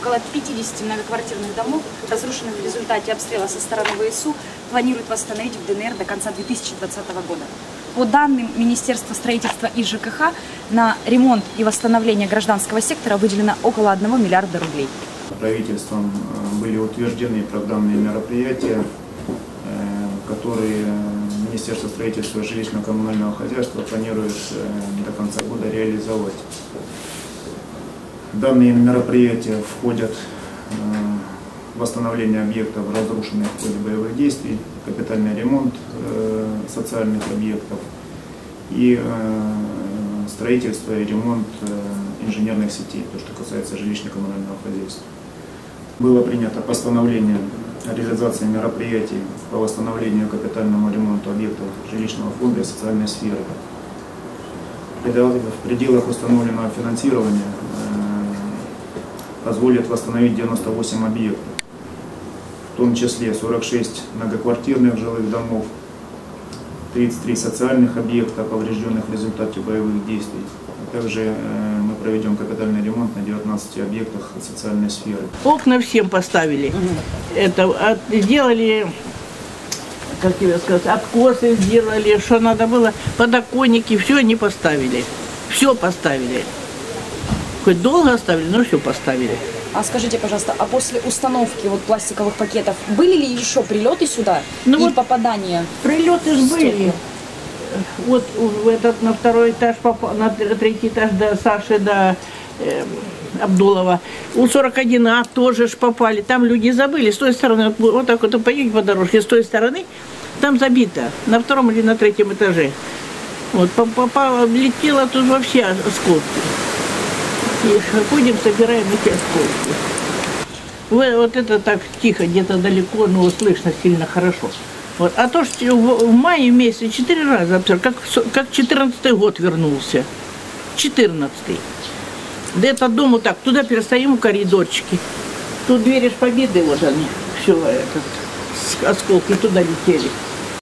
около 50 многоквартирных домов, разрушенных в результате обстрела со стороны ВСУ, планируют восстановить в ДНР до конца 2020 года. По данным Министерства строительства и ЖКХ, на ремонт и восстановление гражданского сектора выделено около 1 миллиарда рублей. Правительством были утверждены программные мероприятия, которые Министерство строительства и жилищно-коммунального хозяйства планирует до конца года реализовать. Данные мероприятия входят в восстановление объектов, разрушенных в ходе боевых действий, капитальный ремонт социальных объектов и строительство и ремонт инженерных сетей, то, что касается жилищно-коммунального хозяйства. Было принято постановление о реализации мероприятий по восстановлению и капитальному ремонту объектов жилищного фонда и социальной сферы. В пределах установленного финансирования позволит восстановить 98 объектов, в том числе 46 многоквартирных жилых домов, 33 социальных объекта, поврежденных в результате боевых действий. Также мы проведем капитальный ремонт на 19 объектах социальной сферы. Окна всем поставили. Это сделали, как тебе сказать, откосы сделали, что надо было, подоконники, все они поставили. Все поставили. Хоть долго оставили, но все поставили. А скажите, пожалуйста, а после установки вот пластиковых пакетов были ли еще прилеты сюда и попадания? Прилеты же были. Вот на второй этаж, на третий этаж до Саши, до Абдулова. У 41А тоже ж попали. Там люди забыли. С той стороны, вот так вот поедете по дорожке, с той стороны там забито. На втором или на третьем этаже. Вот, летело тут вообще осколки. И ходим, собираем эти осколки. Вот это так тихо, где-то далеко, но слышно сильно хорошо. Вот. А то, что в мае месяце 4 раза обстрел, как 14-й год вернулся. 14-й. Да это дом вот так, туда перестоим в коридорчики. Тут двери ж Победы, вот они, все, осколки туда летели.